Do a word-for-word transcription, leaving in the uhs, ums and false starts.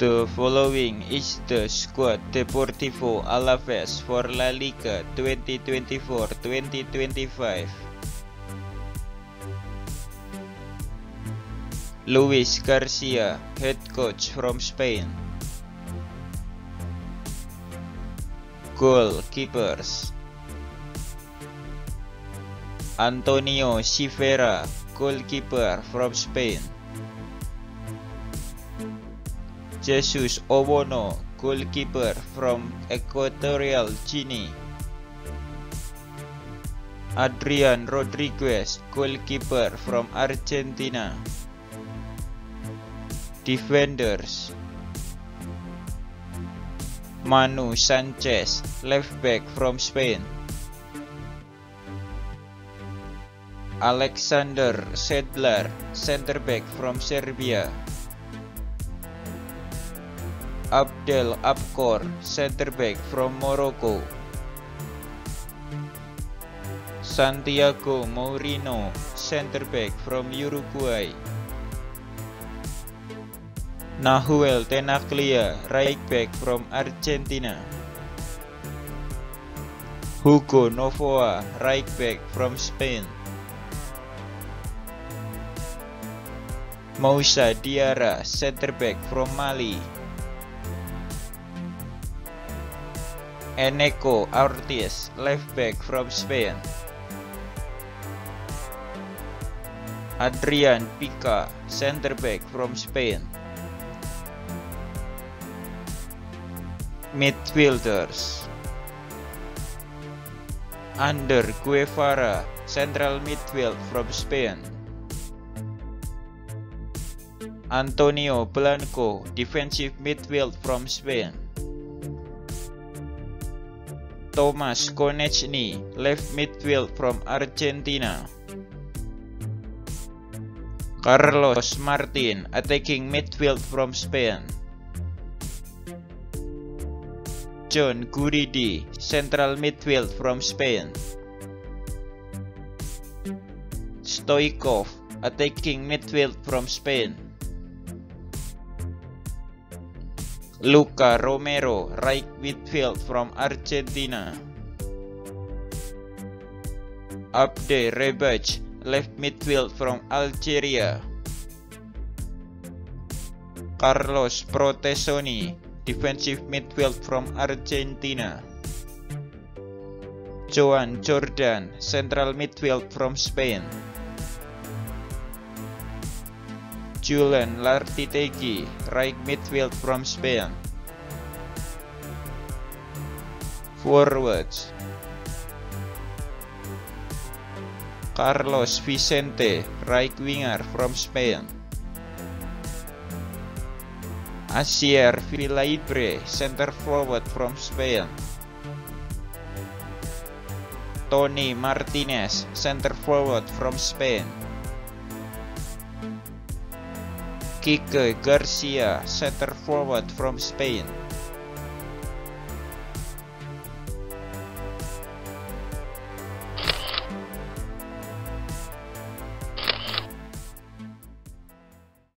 The following is the squad Deportivo Alaves for La Liga twenty twenty-four twenty twenty-five. Luis Garcia, head coach from Spain. Goalkeepers: Antonio Sivera, goalkeeper from Spain. Jesus Obono, goalkeeper from Equatorial Guinea. Adrian Rodriguez, goalkeeper from Argentina. Defenders: Manu Sanchez, left back from Spain. Alexander Sedlar, center back from Serbia. Abdel Abkor, center back from Morocco. Santiago Mourinho, center back from Uruguay. Nahuel Tenaglia, right back from Argentina. Hugo Novoa, right back from Spain. Moussa Diarra, center back from Mali. Eneko Ortiz, left back from Spain. Adrian Pica, center back from Spain. Midfielders: Ander Guevara, central midfield from Spain. Antonio Blanco, defensive midfield from Spain. Thomas Konecny, left midfield from Argentina. Carlos Martin, attacking midfield from Spain. John Guridi, central midfield from Spain. Stoikov, attacking midfield from Spain. Luka Romero, right midfield from Argentina. Abde Rebech, left midfield from Algeria. Carlos Protesoni, defensive midfield from Argentina. Juan Jordan, central midfield from Spain. Julian Lartitegui, right midfield from Spain. Forwards: Carlos Vicente, right winger from Spain. Asier Fili, center forward from Spain. Tony Martinez, center forward from Spain. Iker Garcia, center forward from Spain.